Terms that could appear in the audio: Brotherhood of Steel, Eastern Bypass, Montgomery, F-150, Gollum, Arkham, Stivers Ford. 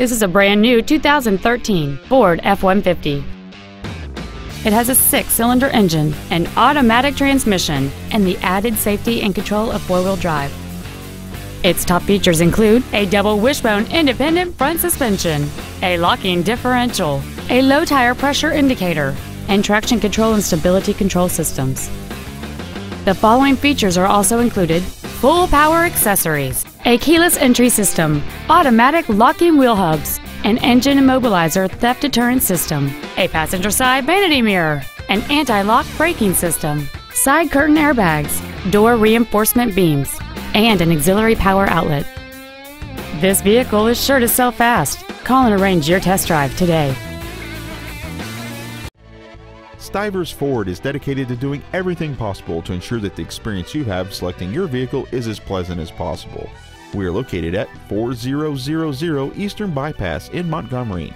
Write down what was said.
This is a brand new 2013 Ford F-150. It has a 6-cylinder engine, an automatic transmission, and the added safety and control of four-wheel drive. Its top features include a double wishbone independent front suspension, a locking differential, a low tire pressure indicator, and traction control and stability control systems. The following features are also included: full power accessories, a keyless entry system, automatic locking wheel hubs, an engine immobilizer theft deterrent system, a passenger side vanity mirror, an anti-lock braking system, side curtain airbags, door reinforcement beams, and an auxiliary power outlet. This vehicle is sure to sell fast. Call and arrange your test drive today. Stivers Ford is dedicated to doing everything possible to ensure that the experience you have selecting your vehicle is as pleasant as possible. We are located at 4000 Eastern Bypass in Montgomery.